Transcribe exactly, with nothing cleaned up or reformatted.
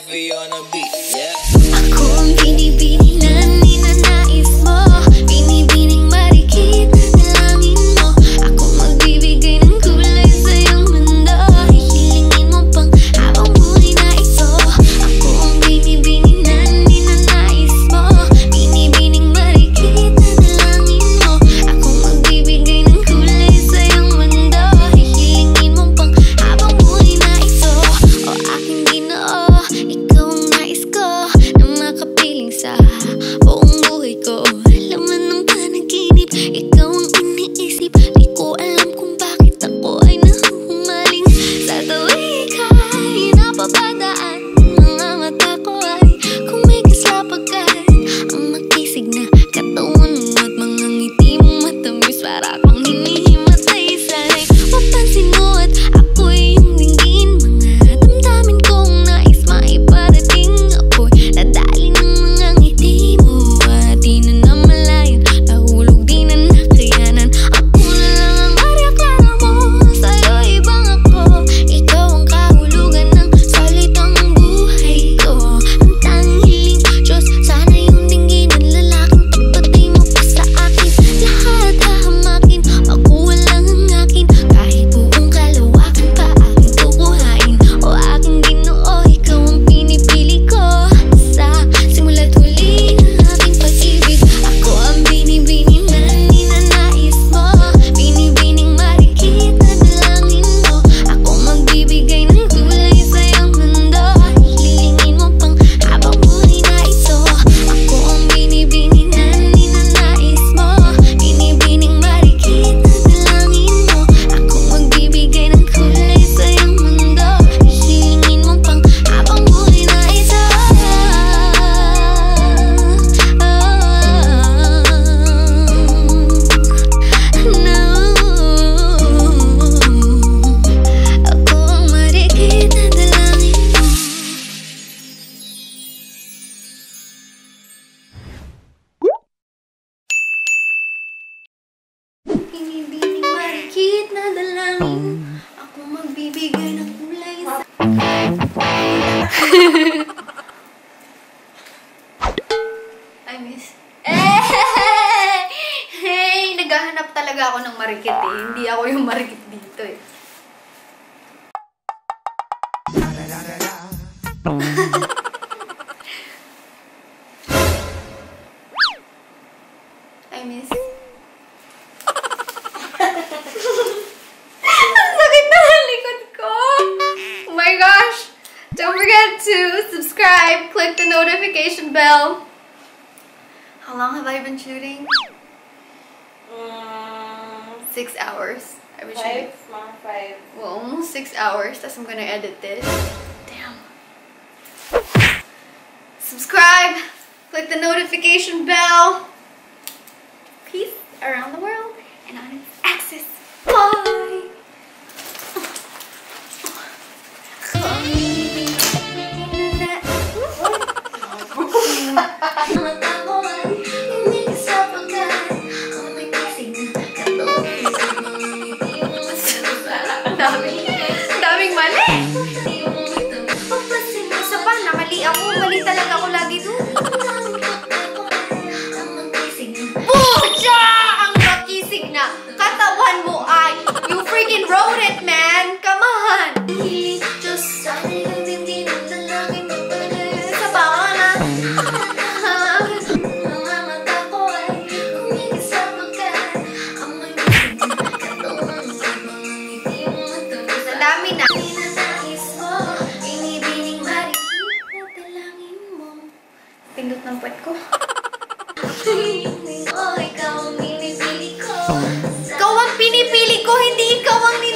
heavy on the beat, yeah. Aku bini bini nan nina naismo, bini bini marikit nalangin mo. Ako magbibigay ng kulay sa'yong mundo, hihilingin mo pang habang buhay na ito. Ako ang bini bini nan nina naismo, bini bini marikit nalangin mo. Ako magbibigay ng kulay sa'yong mundo, hihilingin mo pang habang buhay na ito. O aking ginoo, ikaw ang nais ko, na makapiling sa buong buhay ko. Laman ng panaginip, ikaw ang iniisip. Di ko alam kung bakit ako ay nahumaling sa tuwing ika'y napapadaan. Mga mata ko ay kumikis lapagan, ang makisig na katawan mo at mga ngiti mong matamis, para akong hinihimatay. Sana'y mapansin mo at ako'y yung dinggin, mga damdamin kong nais maiparating. Ako'y nadali ng mga ngiti mo at di na namalayan, nahulog di na nakayanan. Ako na lang ang mariklaro mo, sa'yo ibang ako. Ikaw ang kahulugan ng salitang buhay ko, ang tanging hiling Diyos. Sana yung dinggin ng lalaking pagpatay mo pa sa akin, lahat hahamakin, ako walang hangakin. Kahit buong kalawakan pa aking kukuhain. O aking ginoo, ikaw ang pinipili ko, sa simula't huli ng aking pag-ibig. Ako ang bini-bini na ninanais mo, bini-bining marikit na dalangin mo. Ako magbibigay ng kulay sa'yong mundo, hilingin mo pang habang buhay na ito. Ako ang bini-bini na ninanais mo, bini-bining marikit na dalangin mo. Ako magbibigay ng kulay sa'yong mundo, hilingin mo pang habang buhay na ito. No, ako ang marikit na dalangin mo. Binibining marikit na dalangin, ako magbibigay ng kulay sa... I miss. Eh! Hey! Naghahanap talaga ako ng marikit eh. Hindi ako yung marikit dito eh. I miss. Ang sakit na ng likod ko! Oh my gosh! Don't forget to subscribe, click the notification bell. How long have I been shooting? Mm, Six hours. I've been shooting. five, mga five. Well, almost six hours. That's I'm gonna edit this. Damn. Subscribe, click the notification bell. Peace around the world and on its axis. Bye. Daming, daming mali. Isa pa, namali ako. Mali talaga ako lagi doon. Pucha! Ang kakisig na katawan mo ay... You freaking wrote it, man! Come on! Isa pa ako na. Ang dami na. Pindot ng puwet ko. Ikaw ang pinipili ko, hindi ikaw ang